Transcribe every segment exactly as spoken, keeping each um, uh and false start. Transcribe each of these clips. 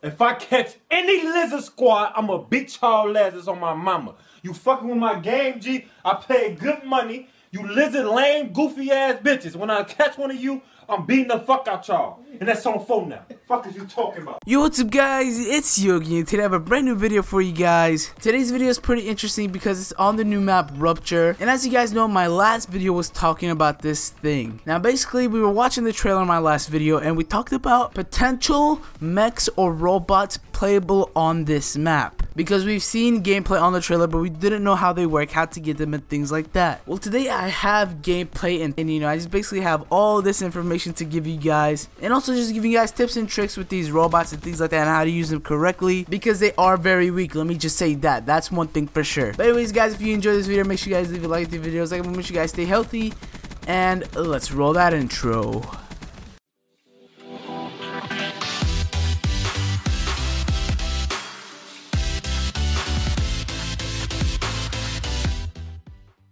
If I catch any lizard squad, I'm a bitch y'all asses on my mama. You fucking with my game, G. I pay good money. You lizard, lame, goofy ass bitches. When I catch one of you, I'm beating the fuck out y'all. And that's on phone now. Fuck is you talking about? Yo, what's up guys? It's Yogge and today I have a brand new video for you guys. Today's video is pretty interesting because it's on the new map Rupture. And as you guys know, my last video was talking about this thing. Now basically we were watching the trailer in my last video and we talked about potential mechs or robots playable on this map. Because we've seen gameplay on the trailer, but we didn't know how they work, how to get them and things like that. Well, today I have gameplay and, and you know, I just basically have all this information to give you guys. And also just giving you guys tips and tricks with these robots and things like that and how to use them correctly. Because they are very weak, let me just say that. That's one thing for sure. But anyways, guys, if you enjoyed this video, make sure you guys leave a like to the videos. Like, make sure you guys stay healthy. And let's roll that intro.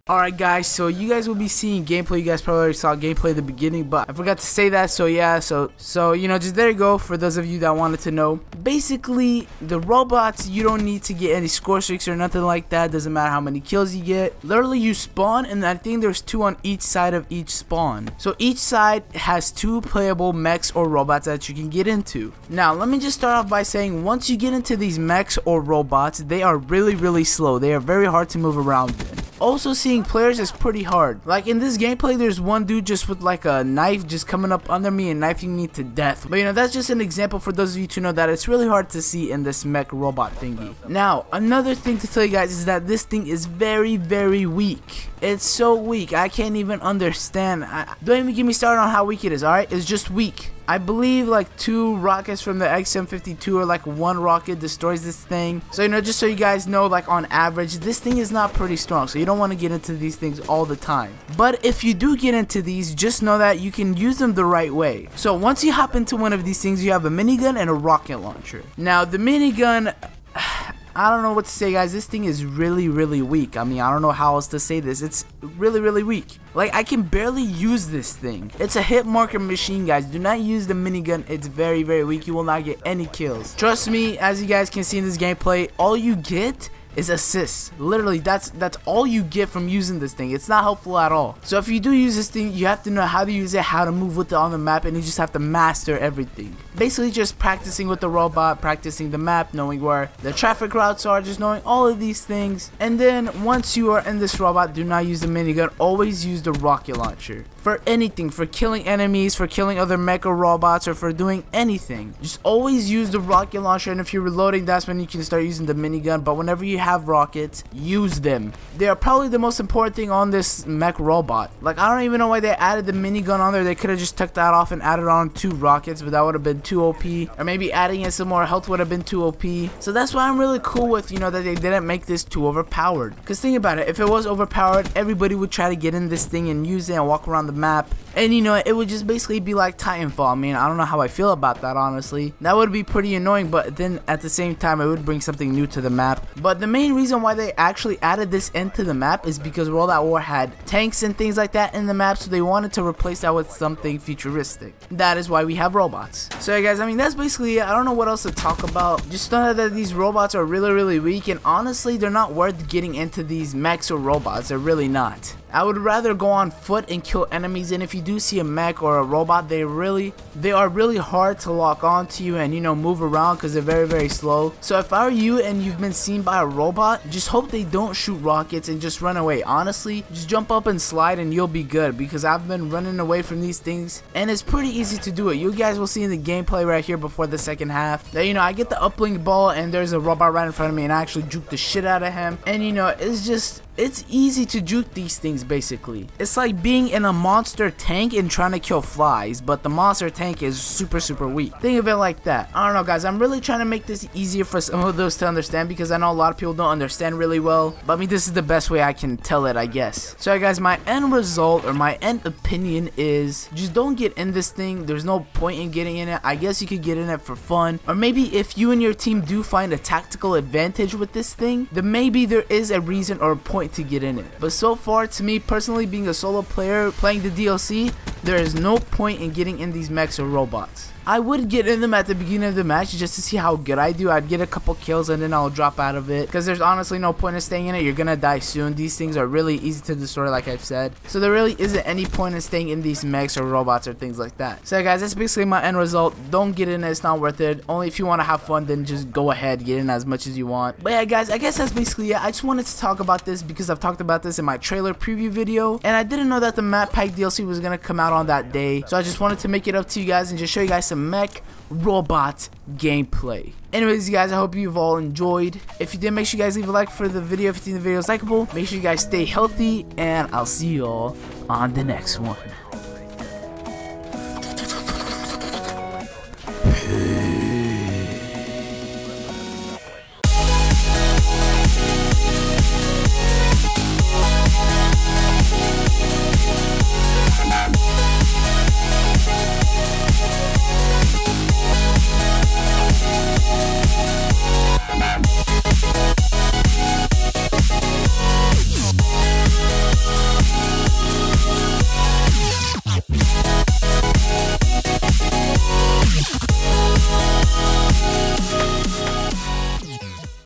Alright guys, so you guys will be seeing gameplay. You guys probably already saw gameplay at the beginning, but I forgot to say that, so yeah, so, so you know, just there you go for those of you that wanted to know. Basically, the robots, you don't need to get any score streaks or nothing like that. Doesn't matter how many kills you get. Literally, you spawn, and I think there's two on each side of each spawn. So each side has two playable mechs or robots that you can get into. Now, let me just start off by saying, once you get into these mechs or robots, they are really, really slow. They are very hard to move around in. Also, seeing players is pretty hard. Like in this gameplay, there's one dude just with like a knife just coming up under me and knifing me to death. But you know, that's just an example for those of you to know that it's really hard to see in this mech robot thingy. Now, another thing to tell you guys is that this thing is very, very weak. It's so weak. I can't even understand. I, don't even get me started on how weak it is, alright? It's just weak. I believe like two rockets from the X M fifty-two or like one rocket destroys this thing. So you know, just so you guys know, like on average, this thing is not pretty strong. So you don't want to get into these things all the time. But if you do get into these, just know that you can use them the right way. So once you hop into one of these things, you have a minigun and a rocket launcher. Now the minigun, I don't know what to say guys, this thing is really, really weak. I mean, I don't know how else to say this. It's really, really weak. Like, I can barely use this thing. It's a hit marker machine, guys. Do not use the minigun. It's very, very weak. You will not get any kills. Trust me, as you guys can see in this gameplay, all you get is assists. Literally, that's that's all you get from using this thing. It's not helpful at all. So if you do use this thing, you have to know how to use it, how to move with it on the map, and you just have to master everything. Basically just practicing with the robot, practicing the map, knowing where the traffic routes are, just knowing all of these things. And then once you are in this robot, do not use the minigun, always use the rocket launcher. For anything, for killing enemies, for killing other mecha robots, or for doing anything, just always use the rocket launcher. And if you're reloading, that's when you can start using the minigun. But whenever you have have rockets, use them. They are probably the most important thing on this mech robot. Like, I don't even know why they added the minigun on there. They could have just tucked that off and added on two rockets, but that would have been too O P. Or maybe adding in some more health would have been too O P. So that's why I'm really cool with, you know, that they didn't make this too overpowered. Because think about it, if it was overpowered, everybody would try to get in this thing and use it and walk around the map. And you know, it would just basically be like Titanfall. I mean, I don't know how I feel about that, honestly. That would be pretty annoying, but then at the same time, it would bring something new to the map. But the main reason why they actually added this into the map is because World at War had tanks and things like that in the map, so they wanted to replace that with something futuristic. That is why we have robots. So yeah, guys, I mean, that's basically it. I don't know what else to talk about. Just know that these robots are really, really weak, and honestly, they're not worth getting into these mechs or robots. They're really not. I would rather go on foot and kill enemies, and if you do see a mech or a robot, they really they are really hard to lock onto you and, you know, move around because they're very, very slow. So if I were you and you've been seen by a robot, just hope they don't shoot rockets and just run away. Honestly, just jump up and slide and you'll be good, because I've been running away from these things and it's pretty easy to do it. You guys will see in the gameplay right here before the second half that, you know, I get the uplink ball and there's a robot right in front of me and I actually juke the shit out of him. And you know, it's just it's easy to juke these things basically. It's like being in a monster tank and trying to kill flies, but the monster tank is super, super weak. Think of it like that. I don't know guys, I'm really trying to make this easier for some of those to understand, because I know a lot of people don't understand really well, but I mean, this is the best way I can tell it, I guess. So guys, my end result or my end opinion is just don't get in this thing. There's no point in getting in it. I guess you could get in it for fun, or maybe if you and your team do find a tactical advantage with this thing, then maybe there is a reason or a point to get in it. But so far, to me personally, being a solo player playing the D L C, there is no point in getting in these mechs or robots. I would get in them at the beginning of the match just to see how good I do. I'd get a couple kills and then I'll drop out of it, because there's honestly no point in staying in it. You're gonna die soon. These things are really easy to destroy, like I've said, so there really isn't any point in staying in these mechs or robots or things like that. So guys, that's basically my end result. Don't get in it, it's not worth it. Only if you want to have fun, then just go ahead, get in as much as you want. But yeah guys, I guess that's basically it. I just wanted to talk about this because I've talked about this in my trailer preview video, and I didn't know that the MadPak D L C was gonna come out on that day, so I just wanted to make it up to you guys and just show you guys some mech robot gameplay. Anyways, you guys, I hope you've all enjoyed. If you did, make sure you guys leave a like for the video if you think the video is likeable. Make sure you guys stay healthy, and I'll see you all on the next one.